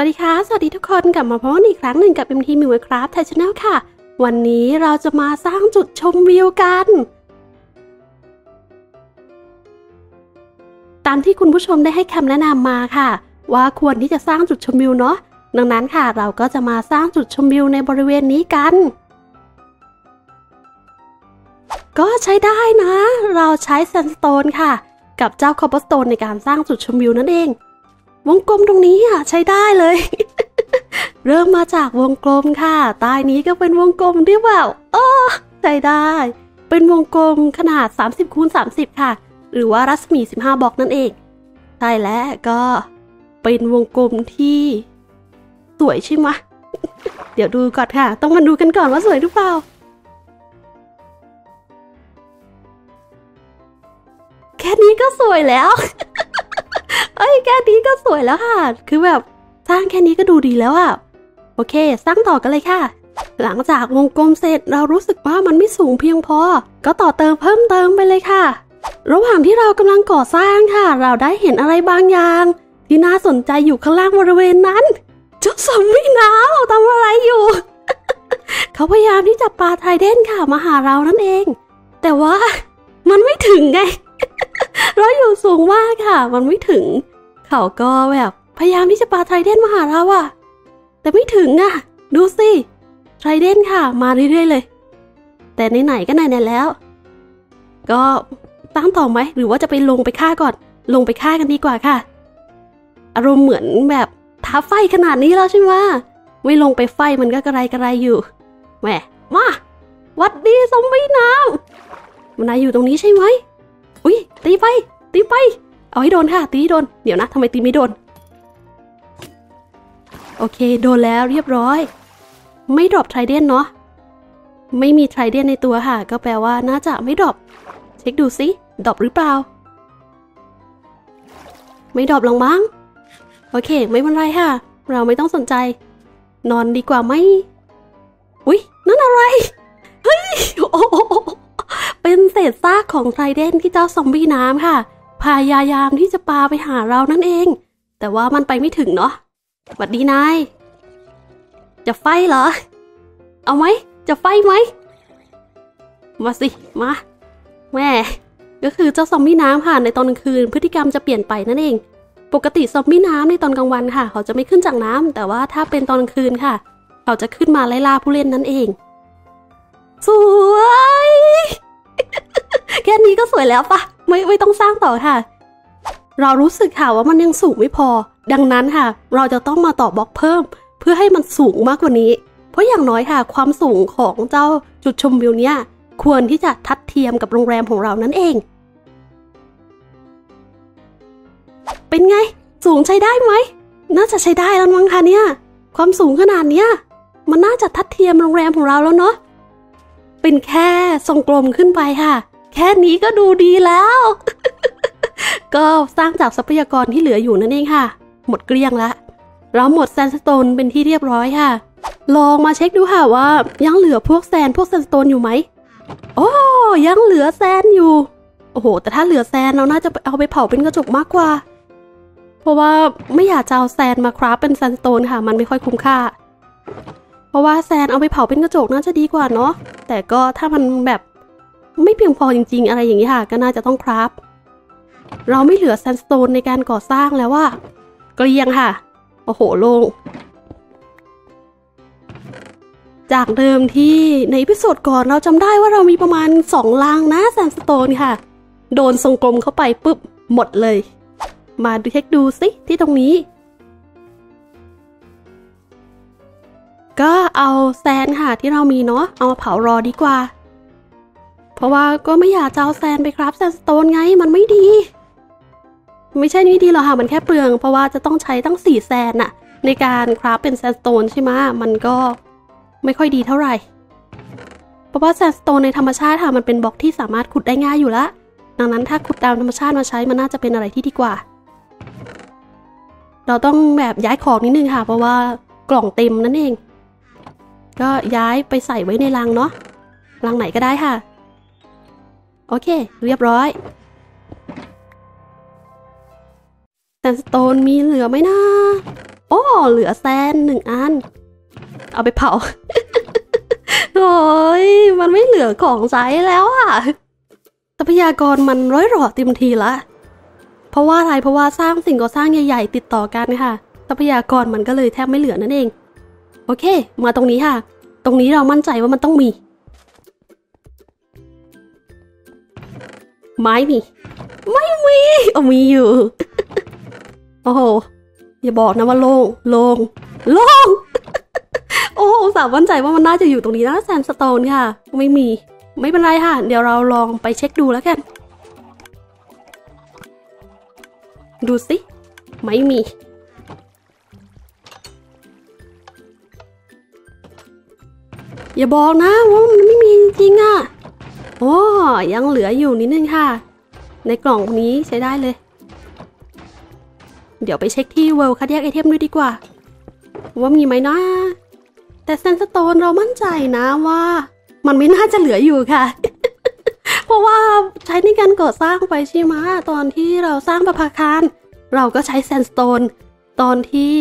สวัสดีค่ะสวัสดีทุกคนกลับมาพบกันอีกครั้งหนึ่งกับ MT Minecraft Thai Channel ค่ะวันนี้เราจะมาสร้างจุดชมวิวกันตามที่คุณผู้ชมได้ให้คำแนะนำมาค่ะว่าควรที่จะสร้างจุดชมวิวเนาะดังนั้นค่ะเราก็จะมาสร้างจุดชมวิวในบริเวณนี้กันก็ใช้ได้นะเราใช้ Sandstone ค่ะกับเจ้า Cobblestone ในการสร้างจุดชมวิวนั่นเองวงกลมตรงนี้ใช้ได้เลย เริ่มมาจากวงกลมค่ะใต้นี้ก็เป็นวงกลมด้วยเปล่าอ๋อใช้ได้เป็นวงกลมขนาด30x30ค่ะหรือว่ารัศมี15บล็อกนั่นเองใช่แล้วก็เป็นวงกลมที่สวยใช่ไหม เดี๋ยวดูก่อนค่ะต้องมาดูกันก่อนว่าสวยหรือเปล่าแค่นี้ก็สวยแล้ว เอ้ยแค่นี้ก็สวยแล้วค่ะคือแบบสร้างแค่นี้ก็ดูดีแล้วอ่ะโอเคสร้างต่อกันเลยค่ะหลังจากวงกลมเสร็จเรารู้สึกว่ามันไม่สูงเพียงพอก็ต่อเติมเพิ่มเติมไปเลยค่ะระหว่างที่เรากำลังก่อสร้างค่ะเราได้เห็นอะไรบางอย่างที่น่าสนใจอยู่ข้างล่างบริเวณนั้นเจ้าซอมบี้หนาวทำอะไรอยู่ เขาพยายามที่จะปาไทเดนค่ะมาหาเรานั่นเองแต่ว่ามันไม่ถึงไง เราอยู่สูงมากค่ะมันไม่ถึงเขาก็แบบพยายามที่จะปาไทเดนมาหาเราอะแต่ไม่ถึงอะดูสิไทเดนค่ะมาเรื่อยๆเลยแต่ไหนๆก็ไหนๆแล้วก็ตั้งต่อไหมหรือว่าจะไปลงไปฆ่าก่อนลงไปฆ่ากันดีกว่าค่ะอารมณ์เหมือนแบบท้าไฟขนาดนี้แล้วใช่ไหมไม่ลงไปไฟมันก็กระไรกระไรอยู่แหมมาวัดดีซอมบี้น้ำมันนายอยู่ตรงนี้ใช่ไหมอุ้ยตีไปตีไปเอาให้โดนค่ะตีโดนเดี๋ยวนะทำไมตีไม่โดนโอเคโดนแล้วเรียบร้อยไม่ดรอปไทเดนเนาะไม่มีไทเดนในตัวค่ะก็แปลว่าน่าจะไม่ดรอปเช็คดูสิดรอปหรือเปล่าไม่ดรอปหรอกมั้งโอเคไม่เป็นไรค่ะเราไม่ต้องสนใจนอนดีกว่าไหมอุ๊ยนั่นอะไรเฮ้ยโอ้เป็นเศษซากของไทเดนที่เจ้าซอมบี้น้ำค่ะพยายามที่จะปาไปหาเรานั่นเองแต่ว่ามันไปไม่ถึงเนาะหวัดดีนายจะไฟเหรอเอาไหมจะไฟไหมมาสิมาแม่ก็คือเจ้าซอมบี้น้ำค่ะในตอนกลางคืนพฤติกรรมจะเปลี่ยนไปนั่นเองปกติซอมบี้น้ำในตอนกลางวันค่ะเขาจะไม่ขึ้นจากน้ำแต่ว่าถ้าเป็นตอนกลางคืนค่ะเขาจะขึ้นมาไล่ล่าผู้เล่นนั่นเองสวยแค่นี้ก็สวยแล้วปะไม่ต้องสร้างต่อค่ะเรารู้สึกค่ะว่ามันยังสูงไม่พอดังนั้นค่ะเราจะต้องมาต่อบล็อกเพิ่มเพื่อให้มันสูงมากกว่านี้เพราะอย่างน้อยค่ะความสูงของเจ้าจุดชมวิวเนี่ยควรที่จะทัดเทียมกับโรงแรมของเรานั่นเองเป็นไงสูงใช้ได้ไหมน่าจะใช้ได้แล้วมั้งคะเนี่ยความสูงขนาดเนี้ยมันน่าจะทัดเทียมโรงแรมของเราแล้วเนาะเป็นแค่ทรงกลมขึ้นไปค่ะแค่นี้ก็ดูดีแล้ว ก็สร้างจากทรัพยากรที่เหลืออยู่นั่นเองค่ะหมดเกลี้ยงละเราหมดแซนสโตนเป็นที่เรียบร้อยค่ะลองมาเช็คดูค่ะว่ายังเหลือพวกแซนสโตนอยู่ไหมโอ้ยังเหลือแซนอยู่โอ้โหแต่ถ้าเหลือแซนเราน่าจะเอาไปเผาเป็นกระจกมากกว่าเพราะว่าไม่อยากจะเอาแซนมาคราฟเป็นแซนสโตนค่ะมันไม่ค่อยคุ้มค่าเพราะว่าแซนเอาไปเผาเป็นกระจกน่าจะดีกว่าเนาะแต่ก็ถ้ามันแบบไม่เพียงพอจริงๆอะไรอย่างนี้ค่ะก็น่าจะต้องคราฟเราไม่เหลือแซนสโตนในการก่อสร้างแล้วว่าเกลี้ยงค่ะโอ้โหโล่งจากเดิมที่ในอีพิโซดก่อนเราจำได้ว่าเรามีประมาณ2ลังนะแซนสโตนค่ะโดนทรงกลมเข้าไปปุ๊บหมดเลยมาดูเช็คดูสิที่ตรงนี้ก็เอาแซนค่ะที่เรามีเนาะเอามาเผารอดีกว่าเพราะว่าก็ไม่อยากจะเอาแซนไปครับแซนสโตนไงมันไม่ดีไม่ใช่ไม่ดีหรอกค่ะมันแค่เปลืองเพราะว่าจะต้องใช้ตั้ง4แซนน่ะในการคราฟเป็นแซนสโตนใช่ไหมมันก็ไม่ค่อยดีเท่าไหร่เพราะว่าแซนสโตนในธรรมชาติค่ะมันเป็นบล็อกที่สามารถขุดได้ง่ายอยู่ละดังนั้นถ้าขุดตามธรรมชาติมาใช้มันน่าจะเป็นอะไรที่ดีกว่าเราต้องแบบย้ายของนิดนึงค่ะเพราะว่ากล่องเต็มนั่นเองก็ย้ายไปใส่ไว้ในรังเนาะรังไหนก็ได้ค่ะโอเคเรียบร้อยแซนสโตนมีเหลือไหมนะ โอ้เหลือแซนหนึ่งอันเอาไปเผา โอ้ยมันไม่เหลือของใช้แล้วอะทรัพยากรมันร้อยหรอเต็มทีละเพราะว่าอะไรเพราะว่าสร้างสิ่งก่อสร้างใหญ่ๆติดต่อกันค่ะทรัพยากรมันก็เลยแทบไม่เหลือนั่นเองโอเคมาตรงนี้ค่ะตรงนี้เรามั่นใจว่ามันต้องมีไม่มีไม่มีเอามีอยู่ โอ้โหอย่าบอกนะว่าโล่งโล่งโล่ง โอ้อุตส่าห์มั่นใจว่ามันน่าจะอยู่ตรงนี้นะแซนสโตนค่ะไม่มีไม่เป็นไรค่ะเดี๋ยวเราลองไปเช็คดูแล้วกันดูสิไม่มีอย่าบอกนะว่ามันไม่มีจริงอ่ะโอ้ยังเหลืออยู่นิดนึงค่ะในกล่องนี้ใช้ได้เลยเดี๋ยวไปเช็คที่เวลคัดแยกไอเทมด้วยดีกว่าว่ามีไหมนะแต่แซนสโตนเรามั่นใจนะว่ามันไม่น่าจะเหลืออยู่ค่ะ เพราะว่าใช้ในการก่อสร้างไปใช่ไหมตอนที่เราสร้างประภาคารเราก็ใช้แซนสโตนตอนที่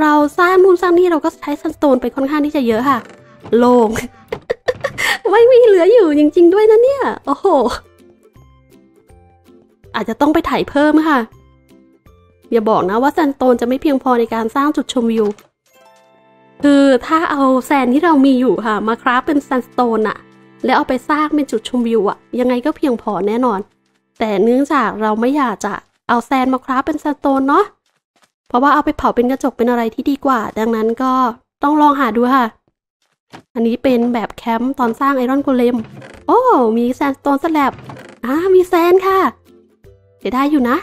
เราสร้างนู่นสร้างนี่เราก็ใช้แซนสโตนไปค่อนข้างที่จะเยอะค่ะโล่ง ไม่มีเหลืออยู่จริงๆด้วยนะเนี่ยโอ้โหอาจจะต้องไปถ่ายเพิ่มค่ะอย่าบอกนะว่าแซนสโตนจะไม่เพียงพอในการสร้างจุดชมวิวคือถ้าเอาแซนที่เรามีอยู่ค่ะมาคราฟเป็นแซนสโตนอะแล้วเอาไปสร้างเป็นจุดชมวิวอะยังไงก็เพียงพอแน่นอนแต่เนื่องจากเราไม่อยากจะเอาแซนมาคราฟเป็นแซนสโตนเนาะเพราะว่าเอาไปเผาเป็นกระจกเป็นอะไรที่ดีกว่าดังนั้นก็ต้องลองหาดูค่ะอันนี้เป็นแบบแคมป์ตอนสร้างไอรอนโกเลมโอ้มีแซนสโตนสแลบมีแซนค่ะจะได้อยู่นะ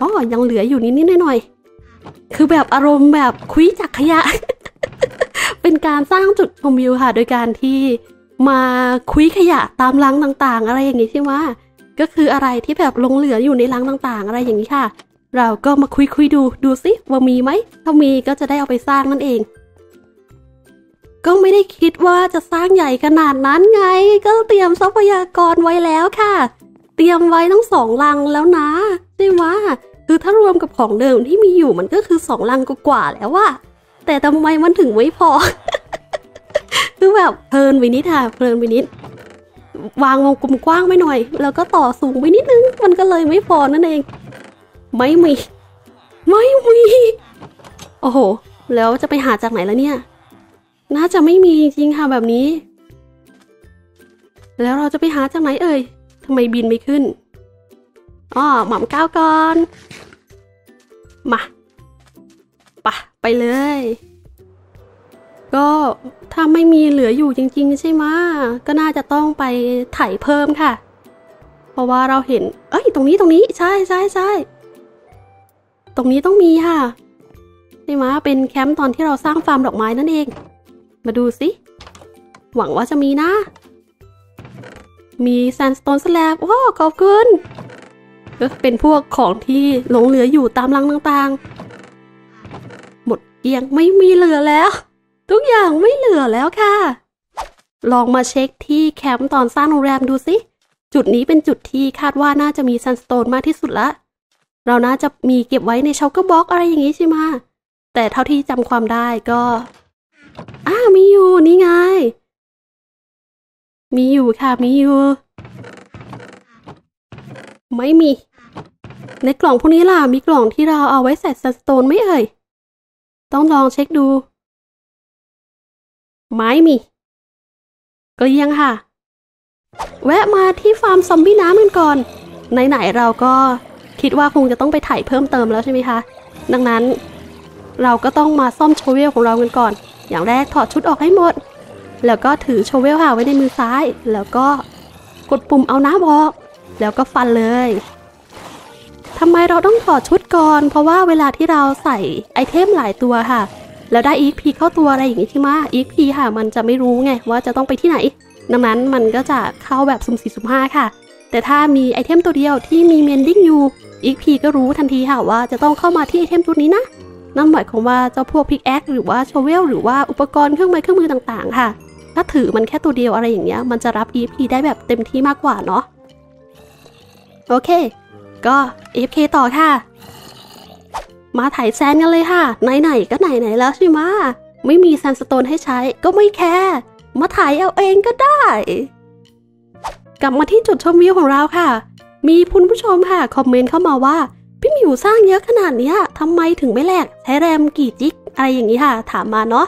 อ๋อยังเหลืออยู่นิดๆหน่อยๆคือแบบอารมณ์แบบคุยจากขยะ เป็นการสร้างจุดชมวิวค่ะโดยการที่มาคุยขยะตามลังต่างๆอะไรอย่างนี้ใช่ไหมก็คืออะไรที่แบบลงเหลืออยู่ในลังต่างๆอะไรอย่างนี้ค่ะเราก็มาคุยดูสิว่ามีไหมถ้ามีก็จะได้เอาไปสร้างนั่นเองก็ไม่ได้คิดว่าจะสร้างใหญ่ขนาดนั้นไงก็เตรียมทรัพยากรไว้แล้วค่ะเตรียมไว้ทั้งสองลังแล้วนะใช่ไหมคือถ้ารวมกับของเดิมที่มีอยู่มันก็คือสองลังกว่าแล้วว่าแต่ทำไมมันถึงไม่พอ คือแบบเพลินไปนิดค่ะเพลินไปนิดวางวงกลมกว้างไปหน่อยแล้วก็ต่อสูงไปนิดนึงมันก็เลยไม่พอนั่นเองไม่มีโอ้โหแล้วจะไปหาจากไหนแล้วเนี่ยน่าจะไม่มีจริงค่ะแบบนี้แล้วเราจะไปหาจากไหนเอ่ยทำไมบินไม่ขึ้นอ๋อหม่ำก้าวก่อนมาไปเลยก็ถ้าไม่มีเหลืออยู่จริงๆใช่ไหมก็น่าจะต้องไปไถเพิ่มค่ะเพราะว่าเราเห็นเอ้ยตรงนี้ใช่ตรงนี้ต้องมีค่ะใช่ไหมเป็นแคมป์ตอนที่เราสร้างฟาร์มดอกไม้นั่นเองมาดูสิหวังว่าจะมีนะมีแซนสโตนสแลบโอ้ขอบคุณก็เป็นพวกของที่หลงเหลืออยู่ตามลังต่างๆหมดเกลี้ยงไม่มีเหลือแล้วทุกอย่างไม่เหลือแล้วค่ะลองมาเช็คที่แคมป์ตอนสร้างโรงแรมดูสิจุดนี้เป็นจุดที่คาดว่าน่าจะมีแซนสโตนมากที่สุดละเราน่าจะมีเก็บไว้ในช็อกเกอร์บ็อกอะไรอย่างนี้ใช่ไหมแต่เท่าที่จำความได้ก็มีอยู่นี่ไงมีอยู่ค่ะมีอยู่ไม่มีในกล่องพวกนี้ล่ะมีกล่องที่เราเอาไว้ใส่แซนสโตนไม่เอ่ยต้องลองเช็คดูไม่มีก็ยังค่ะแวะมาที่ฟาร์มซอมบี้น้ำกันก่อนไหนๆเราก็คิดว่าคงจะต้องไปถ่ายเพิ่มเติมแล้วใช่ไหมคะดังนั้นเราก็ต้องมาซ่อมโชเวลของเรากันก่อนอย่างแรกถอดชุดออกให้หมดแล้วก็ถือโชเวลค่ะไว้ในมือซ้ายแล้วก็กดปุ่มเอาน้ำออกแล้วก็ฟันเลยทำไมเราต้องถอดชุดก่อนเพราะว่าเวลาที่เราใส่ไอเทมหลายตัวค่ะแล้วได้ EXP เข้าตัวอะไรอย่างนี้ใช่ไหม EXP ค่ะมันจะไม่รู้ไงว่าจะต้องไปที่ไหนดังนั้นมันก็จะเข้าแบบสุ่มสี่สุ่มห้าค่ะแต่ถ้ามีไอเทมตัวเดียวที่มีเมนดิ้งอยู่ EXP ก็รู้ทันทีค่ะว่าจะต้องเข้ามาที่ไอเทมตัวนี้นะนั่นหมายความว่าเจ้าพวกพิกแอคหรือว่าโชเวลหรือว่าอุปกรณ์เครื่องมือต่างๆค่ะถ้าถือมันแค่ตัวเดียวอะไรอย่างเงี้ยมันจะรับ EFP ได้แบบเต็มที่มากกว่าเนาะโอเคก็ EFK ต่อค่ะ มาถ่ายแซนกันเลยค่ะไหนๆก็ไหนๆแล้วใช่ไหมไม่มีแซนสโตนให้ใช้ก็ไม่แคร์มาถ่ายเอาเองก็ได้กลับมาที่จุดชมวิวของเราค่ะมีคุณผู้ชมค่ะคอมเมนต์เข้ามาว่าพี่หมิวสร้างเยอะขนาดนี้ทำไมถึงไม่แลกใช้แรมกี่จิกอะไรอย่างนี้ค่ะถามมาเนาะ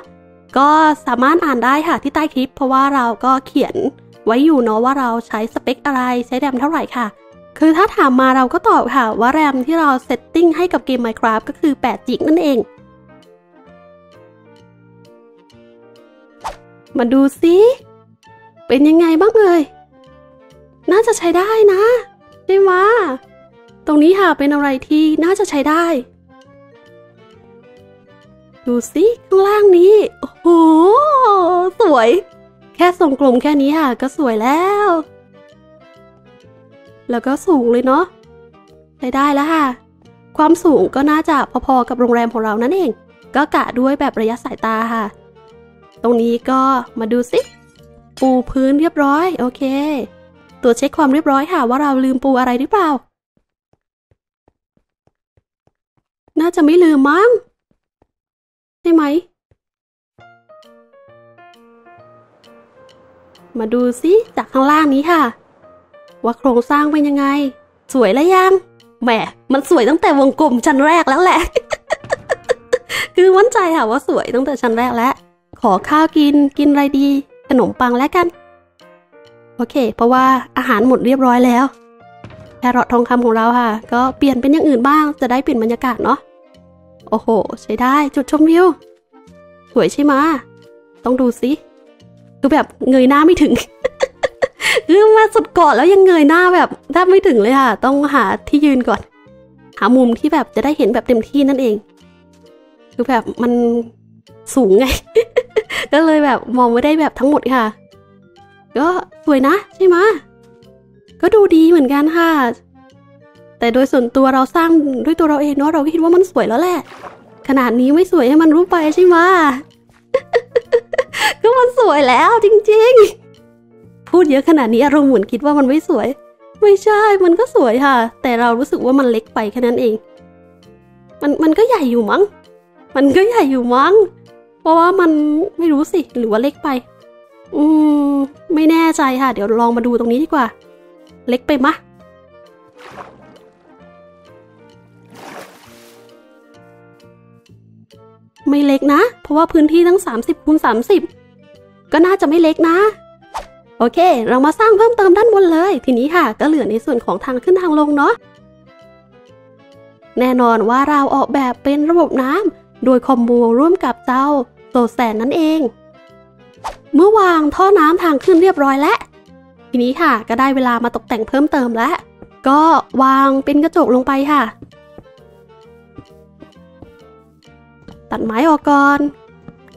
ก็สามารถอ่านได้ค่ะที่ใต้คลิปเพราะว่าเราก็เขียนไว้อยู่เนาะว่าเราใช้สเปคอะไรใช้แรมเท่าไหร่ค่ะคือถ้าถามมาเราก็ตอบค่ะว่าแรมที่เราเซตติ้งให้กับเกม Minecraft ก็คือ8จิกนั่นเองมาดูซิเป็นยังไงบ้างเลยน่าจะใช้ได้นะใช่ไหมตรงนี้ค่ะเป็นอะไรที่น่าจะใช้ได้ดูสิข้างล่างนี้โอ้โหสวยแค่ทรงกลมแค่นี้ค่ะก็สวยแล้วแล้วก็สูงเลยเนาะใช้ได้แล้วค่ะความสูงก็น่าจะพอๆกับโรงแรมของเรานั่นเองก็กะด้วยแบบระยะสายตาค่ะตรงนี้ก็มาดูสิปูพื้นเรียบร้อยโอเคตรวจเช็คความเรียบร้อยค่ะว่าเราลืมปูอะไรหรือเปล่าน่าจะไม่ลืมมั้งใช่ไหมมาดูสิจากข้างล่างนี้ค่ะว่าโครงสร้างเป็นยังไงสวยแล้วยังแหมมันสวยตั้งแต่วงกลมชั้นแรกแล้วแหละ คือมั่นใจค่ะว่าสวยตั้งแต่ชั้นแรกแล้วขอข้าวกินอะไรดีขนมปังแล้วกันโอเคเพราะว่าอาหารหมดเรียบร้อยแล้วแครอททองคำของเราค่ะก็เปลี่ยนเป็นอย่างอื่นบ้างจะได้เปลี่ยนบรรยากาศเนาะโอ้โหใช้ได้จุดชมวิวสวยใช่ไหมต้องดูสิคือแบบเงยหน้าไม่ถึง คือมาสุดเกาะแล้วยังเงยหน้าแบบแทบไม่ถึงเลยค่ะต้องหาที่ยืนก่อนหามุมที่แบบจะได้เห็นแบบเต็มที่นั่นเองคือแบบมันสูงไง ก็เลยแบบมองไม่ได้แบบทั้งหมดค่ะก็สวยนะใช่ไหมก็ดูดีเหมือนกันค่ะแต่โดยส่วนตัวเราสร้างด้วยตัวเราเองเนาะเราก็คิดว่ามันสวยแล้วแหละขนาดนี้ไม่สวยให้มันรู้ไปใช่ไหม ก็มันสวยแล้วจริงๆพูดเยอะขนาดนี้อารมณ์หมุนคิดว่ามันไม่สวยไม่ใช่มันก็สวยค่ะแต่เรารู้สึกว่ามันเล็กไปแค่นั้นเองมันก็ใหญ่อยู่มั้งเพราะว่ามันไม่รู้สิหรือว่าเล็กไปไม่แน่ใจค่ะเดี๋ยวลองมาดูตรงนี้ดีกว่าเล็กไปมะไม่เล็กนะเพราะว่าพื้นที่ทั้ง30 คูณ 30ก็น่าจะไม่เล็กนะโอเคเรามาสร้างเพิ่มเติมด้านบนเลยทีนี้ค่ะก็เหลือในส่วนของทางขึ้นทางลงเนาะแน่นอนว่าเราออกแบบเป็นระบบน้ำโดยคอมโบร่วมกับเจ้าโซแซนนั่นเองเมื่อวางท่อน้ำทางขึ้นเรียบร้อยแล้วทีนี้ค่ะก็ได้เวลามาตกแต่งเพิ่มเติมแล้วก็วางเป็นกระจกลงไปค่ะตัดไม้ออกก่อน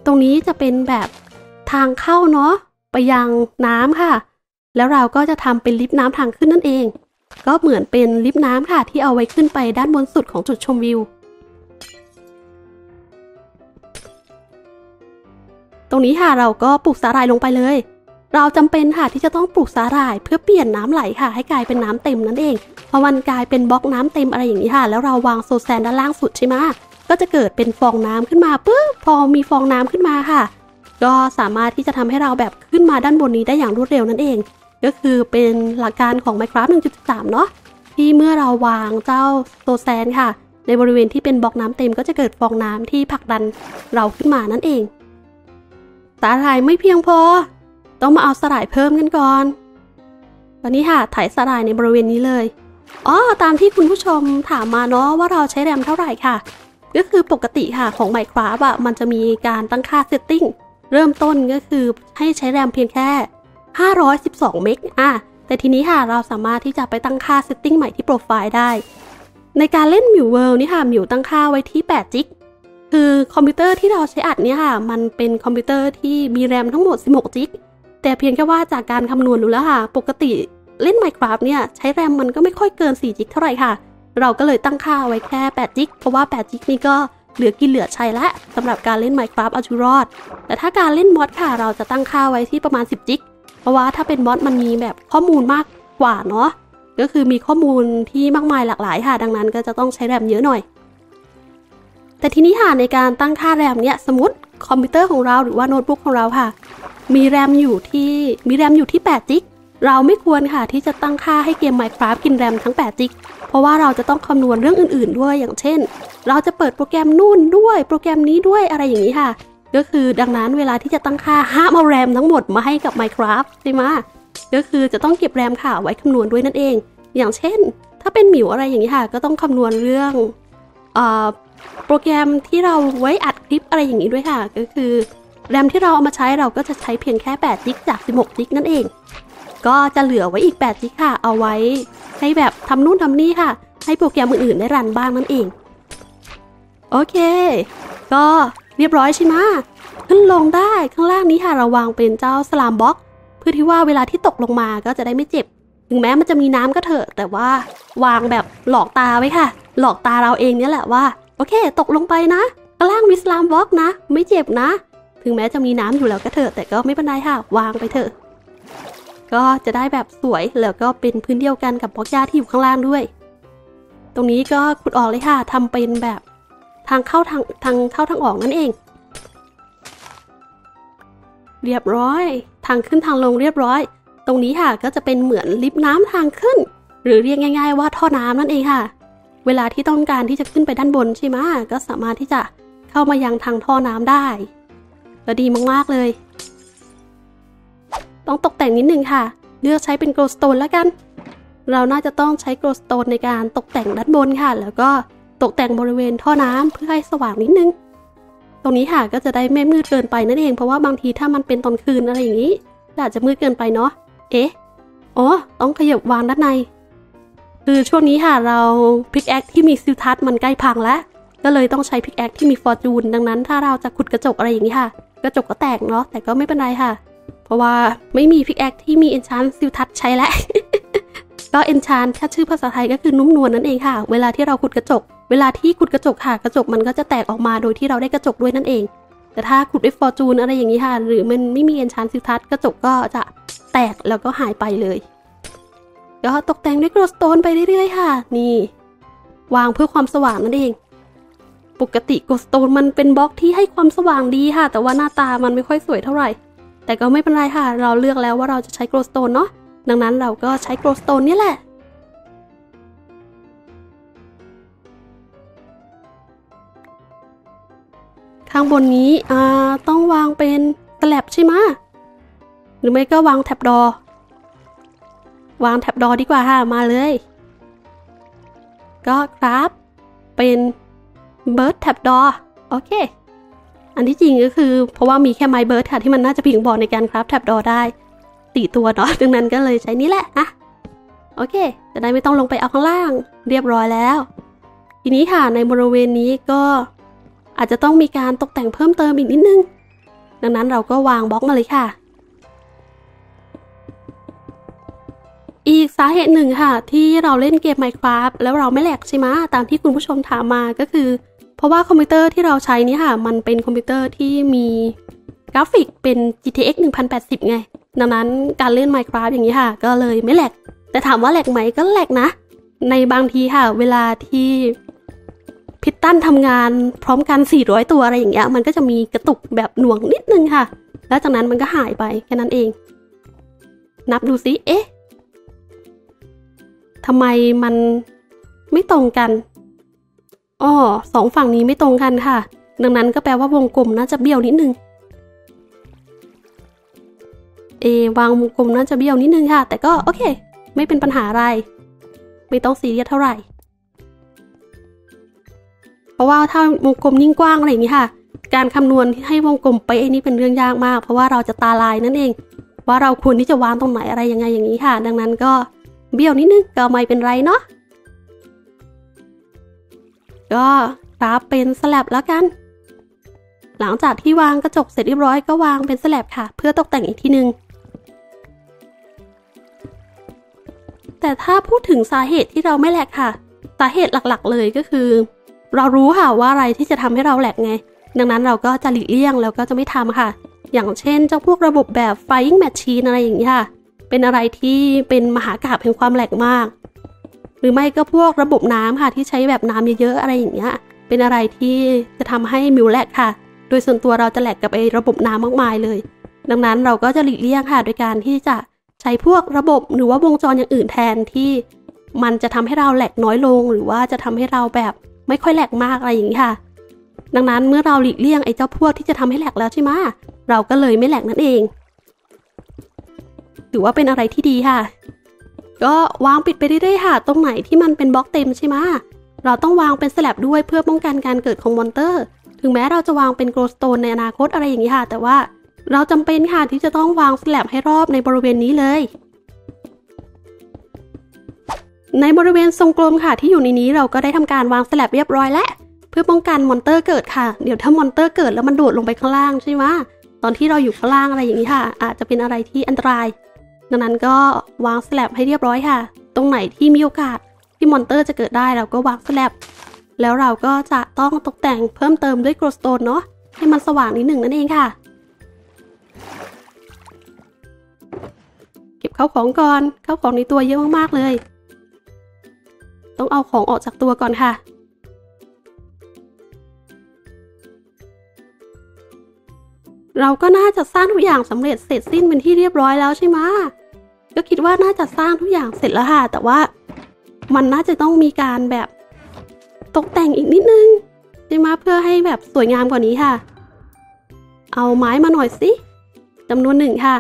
ตรงนี้จะเป็นแบบทางเข้าเนาะไปยังน้ำค่ะแล้วเราก็จะทำเป็นลิฟต์น้ำทางขึ้นนั่นเองก็เหมือนเป็นลิฟต์น้ำค่ะที่เอาไว้ขึ้นไปด้านบนสุดของจุดชมวิวตรงนี้ค่ะเราก็ปลูกสาหร่ายลงไปเลยเราจำเป็นค่ะที่จะต้องปลูกสาหร่ายเพื่อเปลี่ยนน้ำไหลค่ะให้กลายเป็นน้ำเต็มนั่นเองพอมันกลายเป็นบล็อกน้ำเต็มอะไรอย่างนี้ค่ะแล้วเราวางโซแซนด้านล่างสุดใช่ไหมก็จะเกิดเป็นฟองน้ำขึ้นมาปุ๊บพอมีฟองน้ำขึ้นมาค่ะก็สามารถที่จะทำให้เราแบบขึ้นมาด้านบนนี้ได้อย่างรวดเร็วนั่นเองก็คือเป็นหลักการของ Minecraft 1.3 เนาะที่เมื่อเราวางเจ้าโซแซนค่ะในบริเวณที่เป็นบล็อกน้ำเต็มก็จะเกิดฟองน้ำที่ผลักดันเราขึ้นมานั่นเองสาหร่ายไม่เพียงพอต้องมาเอาสาหร่ายเพิ่มกันก่อนวันนี้ค่ะถ่ายสาหร่ายในบริเวณนี้เลยอ๋อตามที่คุณผู้ชมถามมาเนาะว่าเราใช้แรมเท่าไหร่ค่ะก็คือปกติค่ะของ Minecraft อ่ะมันจะมีการตั้งค่าเซตติ้งเริ่มต้นก็คือให้ใช้แรมเพียงแค่512เมกแต่ทีนี้ค่ะเราสามารถที่จะไปตั้งค่าเซตติ้งใหม่ที่โปรไฟล์ได้ในการเล่นมิวเวิลด์นี่ค่ะมิวตั้งค่าไว้ที่8จิกคือคอมพิวเตอร์ที่เราใช้อัดเนี่ยค่ะมันเป็นคอมพิวเตอร์ที่มีแรมทั้งหมด16จิกแต่เพียงแค่ว่าจากการคำนวณดูแล้วค่ะปกติเล่น Minecraft เนี่ยใช้แรมมันก็ไม่ค่อยเกิน4จิกเท่าไหร่ค่ะเราก็เลยตั้งค่าไว้แค่8จิกเพราะว่า8จิกนี่ก็เหลือกินเหลือใช้ละสำหรับการเล่น Minecraft เอาชีวิตรอดแต่ถ้าการเล่นมอดค่ะเราจะตั้งค่าไว้ที่ประมาณ10จิกเพราะว่าถ้าเป็นมอดมันมีแบบข้อมูลมากกว่าเนาะก็คือมีข้อมูลที่มากมายหลากหลายค่ะดังนั้นก็จะต้องใช้แรมเยอะหน่อย แต่ทีนี้ค่ะในการตั้งค่าแรมเนี่ยสมมติคอมพิวเตอร์ของเราหรือว่าโน้ตบุ๊กของเราค่ะมีแรมอยู่ที่8จิกเราไม่ควรค่ะที่จะตั้งค่าให้เกม Minecraft กินแรมทั้ง8จิกเพราะว่าเราจะต้องคำนวณเรื่องอื่นๆด้วยอย่างเช่นเราจะเปิดโปรแกรมนู่นด้วยโปรแกรมนี้ด้วยอะไรอย่างนี้ค่ะก็คือดังนั้นเวลาที่จะตั้งค่าห้ามเอาแรมทั้งหมดมาให้กับ Minecraft ใช่ไหมก็คือจะต้องเก็บแรมค่ะไว้คำนวณด้วยนั่นเองอย่างเช่นถ้าเป็นหมิวอะไรอย่างนี้ค่ะก็ต้องคำนวณเรื่องโปรแกรมที่เราไว้อัดคลิปอะไรอย่างนี้ด้วยค่ะก็คือแรมที่เราเอามาใช้เราก็จะใช้เพียงแค่8จิกจาก16จิกนั่นเองก็จะเหลือไว้อีก8จิกค่ะเอาไว้ให้แบบทำนู่นทำนี่ค่ะให้โปรแกรมอื่นๆได้รันบ้างนั่นเองโอเคก็เรียบร้อยใช่ไหมขึ้นลงได้ข้างล่างนี้ค่ะเราวางเป็นเจ้าสลามบล็อกเพื่อที่ว่าเวลาที่ตกลงมาก็จะได้ไม่เจ็บถึงแม้มันจะมีน้ำก็เถอะแต่ว่าวางแบบหลอกตาไว้ค่ะหลอกตาเราเองเนี่ยแหละว่าโอเคตกลงไปนะข้างล่างมีสลามบล็อกนะไม่เจ็บนะถึงแม้จะมีน้ำอยู่แล้วก็เถอะแต่ก็ไม่เป็นไรค่ะวางไปเถอะก็จะได้แบบสวยแล้วก็เป็นพื้นเดียวกันกับบล็อกหญ้าที่อยู่ข้างล่างด้วยตรงนี้ก็ขุดออกเลยค่ะทำเป็นแบบทางเข้าทางออกนั่นเองเรียบร้อยทางขึ้นทางลงเรียบร้อยตรงนี้ค่ะก็จะเป็นเหมือนลิฟต์น้ำทางขึ้นหรือเรียกง่ายๆว่าท่อน้ำนั่นเองค่ะเวลาที่ต้องการที่จะขึ้นไปด้านบนใช่ไหมก็สามารถที่จะเข้ามายังทางท่อน้ำได้และดีมากๆเลยต้องตกแต่งนิดนึงค่ะเลือกใช้เป็นโกลสโตนแล้วกันเราน่าจะต้องใช้โกลสโตนในการตกแต่งด้านบนค่ะแล้วก็ตกแต่งบริเวณท่อน้ำเพื่อให้สว่างนิดนึงตรงนี้ค่ะก็จะได้ไม่มืดเกินไปนั่นเองเพราะว่าบางทีถ้ามันเป็นตอนคืนอะไรอย่างนี้อาจจะมืดเกินไปเนาะอ๋อต้องขยับวางด้านในคือช่วงนี้ค่ะเราพิกแอคที่มีซิลทัสมันใกล้พังแล้วก็เลยต้องใช้พิกแอคที่มีฟอร์จูนดังนั้นถ้าเราจะขุดกระจกอะไรอย่างนี้ค่ะกระจกก็แตกเนาะแต่ก็ไม่เป็นไรค่ะเพราะว่าไม่มีพิกแอคที่มีเอนชานซิลทัสใช้แล้ว ก็เอนชานแค่ชื่อภาษาไทยก็คือนุ่มนวลนั่นเองค่ะเวลาที่เราขุดกระจกค่ะกระจกมันก็จะแตกออกมาโดยที่เราได้กระจกด้วยนั่นเองแต่ถ้าขุดด้วยฟอร์จูนอะไรอย่างนี้ค่ะหรือมันไม่มีเอนชานซิลทัสกระจกก็จะแตกแล้วก็หายไปเลยก็ตกแต่งด้วยโกลสโตนไปเรื่อยๆค่ะนี่วางเพื่อความสว่างนั่นเองปกติโกลสโตนมันเป็นบล็อกที่ให้ความสว่างดีค่ะแต่ว่าหน้าตามันไม่ค่อยสวยเท่าไหร่แต่ก็ไม่เป็นไรค่ะเราเลือกแล้วว่าเราจะใช้โกลสโตนเนาะดังนั้นเราก็ใช้โกลสโตนนี่แหละข้างบนนี้ต้องวางเป็นสแลบใช่ไหมหรือไม่ก็วางแท็บดอร์ดีกว่าค่ะมาเลยก็ครับเป็นเบิร์ดแท็บดอร์โอเคอันที่จริงก็คือเพราะว่ามีแค่ไม้เบิร์ดค่ะที่มันน่าจะพิงบอลในการครับแท็บดอร์ได้ตีตัวเนาะดังนั้นก็เลยใช้นี้แหละนะโอเคจะได้ไม่ต้องลงไปเอาข้างล่างเรียบร้อยแล้วทีนี้ค่ะในบริเวณนี้ก็อาจจะต้องมีการตกแต่งเพิ่มเติมอีกนิดนึงดังนั้นเราก็วางบล็อกมาเลยค่ะอีกสาเหตุหนึ่งค่ะที่เราเล่นเกม Minecraft แล้วเราไม่แหลกใช่ไหมตามที่คุณผู้ชมถามมาก็คือเพราะว่าคอมพิวเตอร์ที่เราใช้นี่ค่ะมันเป็นคอมพิวเตอร์ที่มีกราฟิกเป็น GTX 1080 ไงดังนั้นการเล่น Minecraft อย่างนี้ค่ะก็เลยไม่แหลกแต่ถามว่าแหลกไหมก็แหลกนะในบางทีค่ะเวลาที่พิตตันทำงานพร้อมกัน400ตัวอะไรอย่างเงี้ยมันก็จะมีกระตุกแบบหน่วงนิดนึงค่ะแล้วจากนั้นมันก็หายไปแค่นั้นเองนับดูซิทำไมมันไม่ตรงกันสองฝั่งนี้ไม่ตรงกันค่ะดังนั้นก็แปลว่าวงกลมน่าจะเบี้ยวนิดนึงวางวงกลมน่าจะเบี้ยวนิดนึงค่ะแต่ก็โอเคไม่เป็นปัญหาอะไรไม่ต้องซีเรียสเท่าไหร่เพราะว่าถ้าวงกลมยิ่งกว้างอะไรอย่างนี้ค่ะการคำนวณให้วงกลมไปนี่เป็นเรื่องยากมากเพราะว่าเราจะตาลายนั่นเองว่าเราควรที่จะวางตรงไหนอะไรยังไงอย่างนี้ค่ะดังนั้นก็เบี้ยวนิดนึงก็ไม่เป็นไรเนาะก็ครับเป็นสลับแล้วกันหลังจากที่วางกระจกเสร็จเรียบร้อยก็วางเป็นสลับค่ะเพื่อตกแต่งอีกทีนึงแต่ถ้าพูดถึงสาเหตุที่เราไม่แหลกค่ะสาเหตุหลักๆเลยก็คือเรารู้ค่ะว่าอะไรที่จะทำให้เราแหลกไงดังนั้นเราก็จะหลีกเลี่ยงแล้วก็จะไม่ทำค่ะอย่างเช่นเจ้าพวกระบบแบบ Flying Machine อะไรอย่างนี้ค่ะเป็นอะไรที่เป็นมหากาพย์แห่งความแหลกมากหรือไม่ก็พวกระบบน้ำค่ะที่ใช้แบบน้ำเยอะๆอะไรอย่างเงี้ย เป็นอะไรที่จะทำให้มิวแลกค่ะโดยส่วนตัวเราจะแลกกับไอ้ระบบน้ำมากมายเลยดังนั้นเราก็จะหลีกเลี่ยงค่ะโดยการที่จะใช้พวกระบบหรือว่าวงจรอย่างอื่นแทนที่มันจะทำให้เราแลกน้อยลงหรือว่าจะทำให้เราแบบไม่ค่อยแลกมากอะไรอย่างนี้ค่ะดังนั้นเมื่อเราหลีกเลี่ยงไอ้เจ้าพวกที่จะทำให้แลกแล้วใช่ไหมเราก็เลยไม่แลกนั่นเองถือว่าเป็นอะไรที่ดีค่ะก็วางปิดไปเรื่อยๆค่ะตรงไหนที่มันเป็นบล็อกเต็มใช่ไหมเราต้องวางเป็นสลับด้วยเพื่อป้องกันการเกิดของมอนเตอร์ถึงแม้เราจะวางเป็นโกลสโตนในอนาคตอะไรอย่างนี้ค่ะแต่ว่าเราจำเป็นค่ะที่จะต้องวางสลับให้รอบในบริเวณนี้เลยในบริเวณทรงกลมค่ะที่อยู่ในนี้เราก็ได้ทำการวางสลับเรียบร้อยแล้วเพื่อป้องกันมอนเตอร์เกิดค่ะเดี๋ยวถ้ามอนเตอร์เกิดแล้วมันโดดลงไปข้างล่างใช่ไหมตอนที่เราอยู่ข้างล่างอะไรอย่างนี้ค่ะอาจจะเป็นอะไรที่อันตรายดังนั้นก็วางสลับให้เรียบร้อยค่ะตรงไหนที่มีโอกาสที่มอนเตอร์จะเกิดได้เราก็วางสลับแล้วเราก็จะต้องตกแต่งเพิ่มเติมด้วยโกลสโตนเนาะให้มันสว่างนิดหนึ่งนั่นเองค่ะเก็บเข้าของก่อนเข้าของในตัวเยอะมากๆเลยต้องเอาของออกจากตัวก่อนค่ะเราก็น่าจะสร้างทุกอย่างสำเร็จเสร็จสิ้นเป็นที่เรียบร้อยแล้วใช่ไหมก็คิดว่าน่าจะสร้างทุกอย่างเสร็จแล้วค่ะแต่ว่ามันน่าจะต้องมีการแบบตกแต่งอีกนิดนึงใช่ไหมเพื่อให้แบบสวยงามกว่านี้ค่ะเอาไม้มาหน่อยสิจำนวนหนึ่งค่ะ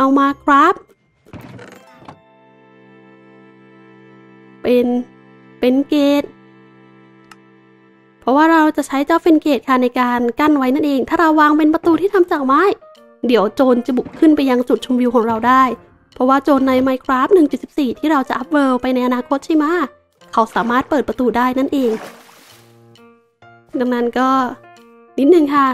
เอามาครับเป็นเกตเพราะว่าเราจะใช้เจ้าเป็นเกตค่ะในการกั้นไว้นั่นเองถ้าเราวางเป็นประตูที่ทำจากไม้เดี๋ยวโจรจะบุกขึ้นไปยังจุดชมวิวของเราได้เพราะว่าโจรใน Minecraft 1.14 ที่เราจะอัปเวลไปในอนาคตใช่ไหมเขาสามารถเปิดประตูได้นั่นเองดังนั้นก็นิดนึงค่ะ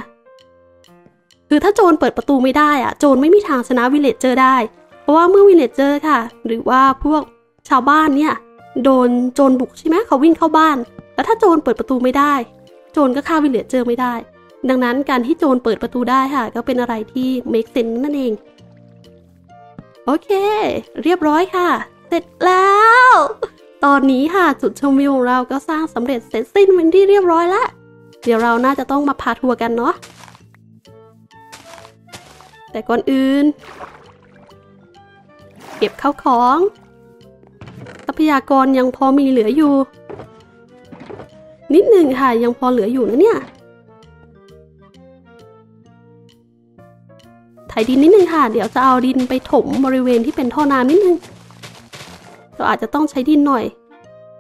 คือถ้าโจรเปิดประตูไม่ได้อะโจรไม่มีทางชนะวิลเลจเจอร์ได้เพราะว่าเมื่อวิลเลจเจอร์ค่ะหรือว่าพวกชาวบ้านเนี่ยโดนโจรบุกใช่ไหมเขาวิ่งเข้าบ้านแล้วถ้าโจรเปิดประตูไม่ได้โจรก็ฆ่าวิลเลจเจอร์ไม่ได้ดังนั้นการที่โจรเปิดประตูได้ค่ะก็เป็นอะไรที่เมคเซนส์นั่นเองโอเคเรียบร้อยค่ะเสร็จแล้วตอนนี้ค่ะจุดชมวิวของเราก็สร้างสำเร็จเสร็จสิ้นเป็นที่เรียบร้อยแล้วเดี๋ยวเราน่าจะต้องมาพาทัวร์กันเนาะแต่ก่อนอื่นเก็บเข้าของทรัพยากรยังพอมีเหลืออยู่นิดหนึ่งค่ะยังพอเหลืออยู่นะเนี่ยไถดินนิดนึงค่ะเดี๋ยวจะเอาดินไปถมบริเวณที่เป็นท่อน้ำนิดนึงเราอาจจะต้องใช้ดินหน่อย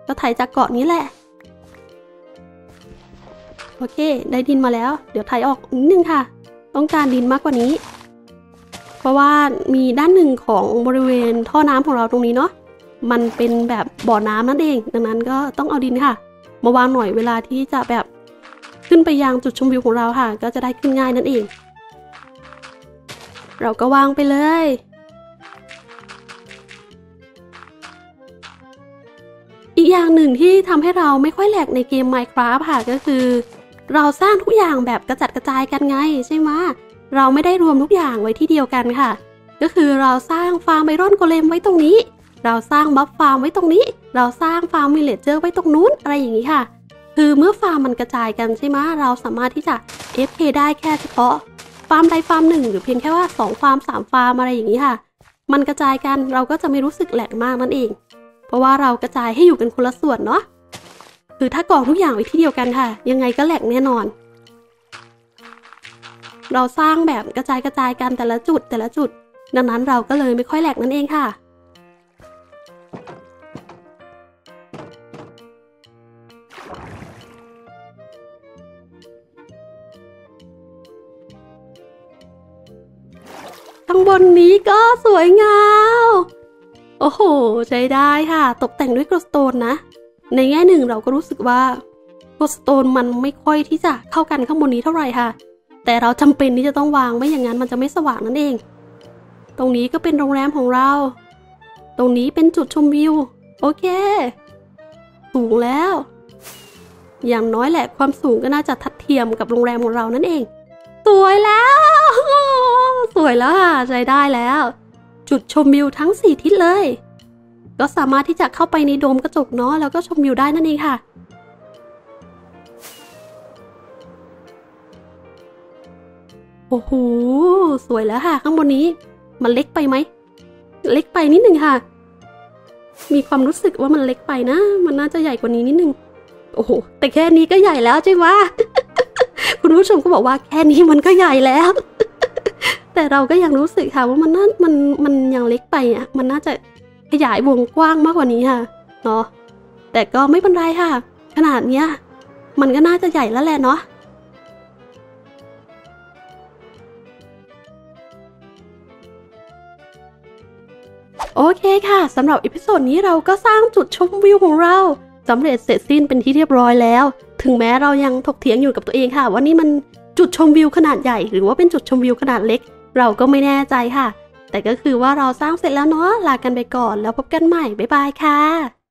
ก็ไถจากเกาะนี้แหละโอเคได้ดินมาแล้วเดี๋ยวไถออกนิดนึงค่ะต้องการดินมากกว่านี้เพราะว่ามีด้านหนึ่งของบริเวณท่อน้ำของเราตรงนี้เนาะมันเป็นแบบบ่อน้ำนั่นเองดังนั้นก็ต้องเอาดินค่ะมาวางหน่อยเวลาที่จะแบบขึ้นไปยังจุดชมวิวของเราค่ะก็จะได้ขึ้นง่ายนั่นเองเราก็วางไปเลยอีกอย่างหนึ่งที่ทำให้เราไม่ค่อยแหลกในเกม Minecraft ค่ะก็คือเราสร้างทุกอย่างแบบกระจัดกระจายกันไงใช่ไหมเราไม่ได้รวมทุกอย่างไว้ที่เดียวกันค่ะก็คือเราสร้างฟาร์มไบรอนโกเลมไว้ตรงนี้เราสร้างบัฟฟาร์มไว้ตรงนี้เราสร้างฟาร์มวิลเลจเจอร์ไว้ตรงนู้นอะไรอย่างนี้ค่ะคือเมื่อฟาร์มมันกระจายกันใช่ไหมเราสามารถที่จะ FK ได้แค่เฉพาะฟาร์มใดฟาร์มหนึ่งหรือเพียงแค่ว่า2ฟาร์ม3ฟาร์มอะไรอย่างนี้ค่ะมันกระจายกันเราก็จะไม่รู้สึกแหลกมากนั่นเองเพราะว่าเรากระจายให้อยู่กันคนละส่วนเนาะคือถ้ากองทุกอย่างไว้ที่เดียวกันค่ะยังไงก็แหลกแน่นอนเราสร้างแบบกระจายกันแต่ละจุดดังนั้นเราก็เลยไม่ค่อยแหลกนั่นเองค่ะข้างบนนี้ก็สวยงามโอ้โหใช้ได้ค่ะตกแต่งด้วยกระสโตนนะในแง่หนึ่งเราก็รู้สึกว่าโกลสโตนมันไม่ค่อยที่จะเข้ากันข้างบนนี้เท่าไหร่ค่ะแต่เราจำเป็นที่จะต้องวางไม่อย่างนั้นมันจะไม่สว่างนั่นเองตรงนี้ก็เป็นโรงแรมของเราตรงนี้เป็นจุดชมวิวโอเคสูงแล้วอย่างน้อยแหละความสูงก็น่าจะทัดเทียมกับโรงแรมของเรานั่นเองสวยแล้วสวยแล้วค่ะใช้ได้แล้วจุดชมวิวทั้ง4ทิศเลย ก็สามารถที่จะเข้าไปในโดมกระจกเนาะแล้วก็ชมวิวได้นั่นเองค่ะโอ้โหสวยแล้วค่ะข้างบนนี้มันเล็กไปไหมเล็กไปนิดหนึ่งค่ะมีความรู้สึกว่ามันเล็กไปนะมันน่าจะใหญ่กว่านี้นิดหนึ่งโอ้โหแต่แค่นี้ก็ใหญ่แล้วใช่ไหม คุณผู้ชมก็บอกว่าแค่นี้มันก็ใหญ่แล้ว แต่เราก็ยังรู้สึกค่ะว่ามันยังเล็กไปอ่ะมันน่าจะขยายวงกว้างมากกว่านี้ค่ะเนาะแต่ก็ไม่เป็นไรค่ะขนาดเนี้ยมันก็น่าจะใหญ่แล้วแหละเนาะโอเคค่ะสำหรับอีพิโซดนี้เราก็สร้างจุดชมวิวของเราสำเร็จเสร็จสิ้นเป็นที่เรียบร้อยแล้วถึงแม้เรายังถกเถียงอยู่กับตัวเองค่ะว่านี่มันจุดชมวิวขนาดใหญ่หรือว่าเป็นจุดชมวิวขนาดเล็กเราก็ไม่แน่ใจค่ะแต่ก็คือว่าเราสร้างเสร็จแล้วเนาะลากันไปก่อนแล้วพบกันใหม่บ๊ายบายค่ะ